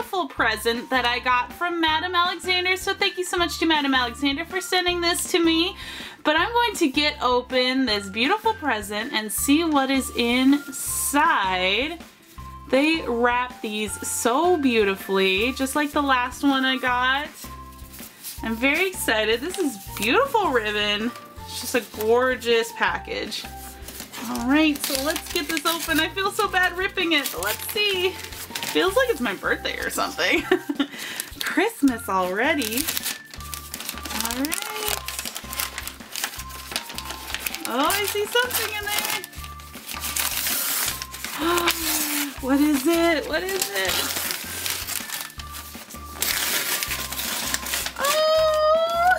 beautiful present that I got from Madame Alexander. So thank you so much to Madame Alexander for sending this to me. But I'm going to get open this beautiful present and see what is inside. They wrap these so beautifully, just like the last one I got. I'm very excited. This is beautiful ribbon. It's just a gorgeous package. All right, so let's get this open. I feel so bad ripping it, but let's see. Feels like it's my birthday or something. Christmas already. All right. Oh, I see something in there. Oh, what is it? What is it? Oh!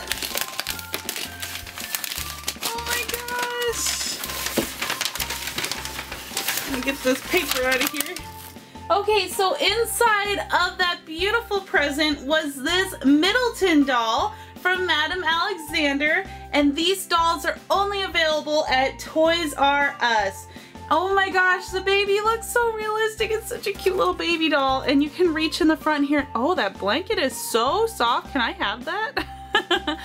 Oh my gosh. Let me get this paper out of here. Okay, so inside of that beautiful present was this Middleton doll from Madame Alexander, and these dolls are only available at Toys R Us. Oh my gosh, the baby looks so realistic. It's such a cute little baby doll, and you can reach in the front here. Oh, that blanket is so soft. Can I have that?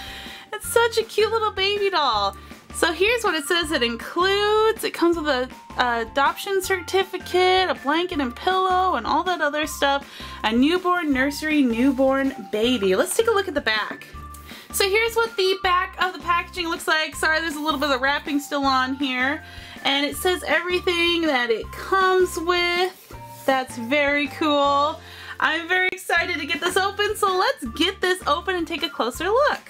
It's such a cute little baby doll. So here's what it says it includes. It comes with an adoption certificate, a blanket and pillow, and all that other stuff. A newborn nursery, newborn baby. Let's take a look at the back. So here's what the back of the packaging looks like. Sorry, there's a little bit of wrapping still on here. And it says everything that it comes with. That's very cool. I'm very excited to get this open, so let's get this open and take a closer look.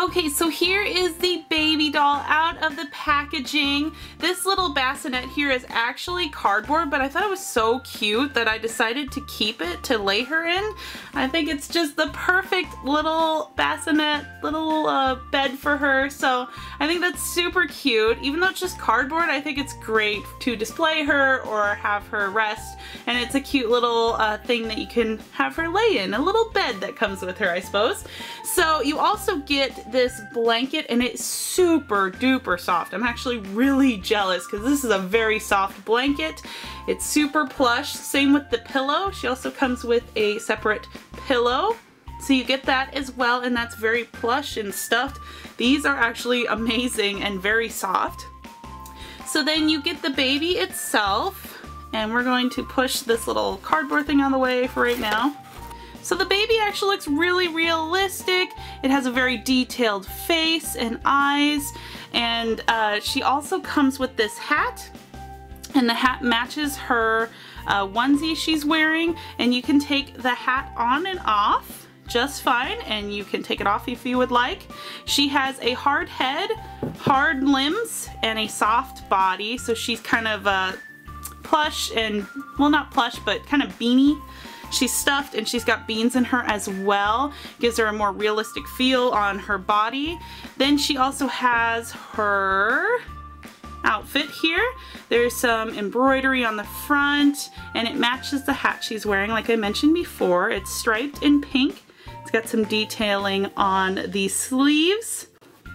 Okay, so here is the baby doll out of the packaging. This little bassinet here is actually cardboard, but I thought it was so cute that I decided to keep it to lay her in. I think it's just the perfect little bassinet, little bed for her. So I think that's super cute. Even though it's just cardboard, I think it's great to display her or have her rest. And it's a cute little thing that you can have her lay in, a little bed that comes with her, I suppose. So you also get this blanket, and it's super duper soft. I'm actually really jealous because this is a very soft blanket. It's super plush. Same with the pillow. She also comes with a separate pillow, so you get that as well, and that's very plush and stuffed. These are actually amazing and very soft. So then you get the baby itself, and we're going to push this little cardboard thing out of the way for right now. So the baby actually looks really realistic. It has a very detailed face and eyes, and she also comes with this hat, and the hat matches her onesie she's wearing, and you can take the hat on and off just fine, and you can take it off if you would like. She has a hard head, hard limbs, and a soft body, so she's kind of plush and, well, not plush, but kind of beanie. She's stuffed, and she's got beans in her as well. Gives her a more realistic feel on her body. Then she also has her outfit here. There's some embroidery on the front, and it matches the hat she's wearing. Like I mentioned before, it's striped in pink. It's got some detailing on the sleeves.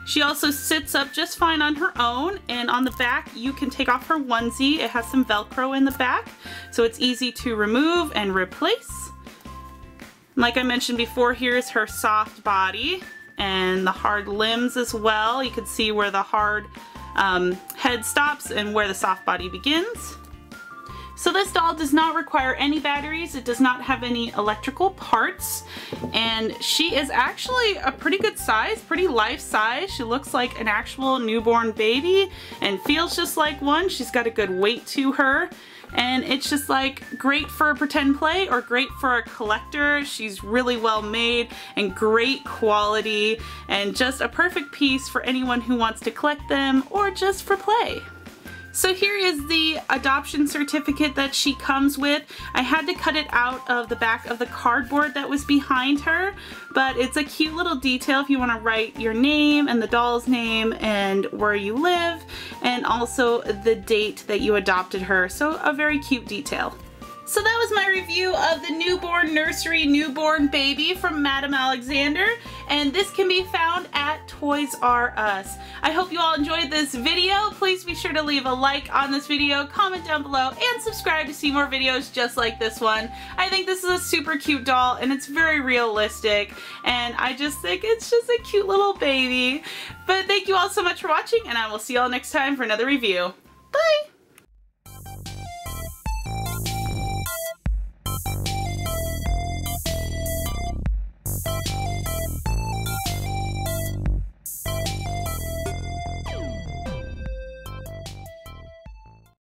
She also sits up just fine on her own, and on the back you can take off her onesie. It has some Velcro in the back, so it's easy to remove and replace. Like I mentioned before, here's her soft body and the hard limbs as well. You can see where the hard head stops and where the soft body begins. So this doll does not require any batteries. It does not have any electrical parts, and she is actually a pretty good size, pretty life size. She looks like an actual newborn baby and feels just like one. She's got a good weight to her, and it's just like great for pretend play or great for a collector. She's really well made and great quality, and just a perfect piece for anyone who wants to collect them or just for play. So here is the adoption certificate that she comes with. I had to cut it out of the back of the cardboard that was behind her, but it's a cute little detail if you want to write your name and the doll's name and where you live, and also the date that you adopted her. So a very cute detail. So that was my review of the Newborn Nursery Newborn Baby from Madame Alexander, and this can be found at Toys R Us. I hope you all enjoyed this video. Please be sure to leave a like on this video, comment down below, and subscribe to see more videos just like this one. I think this is a super cute doll, and it's very realistic, and I just think it's just a cute little baby. But thank you all so much for watching, and I will see you all next time for another review. Bye!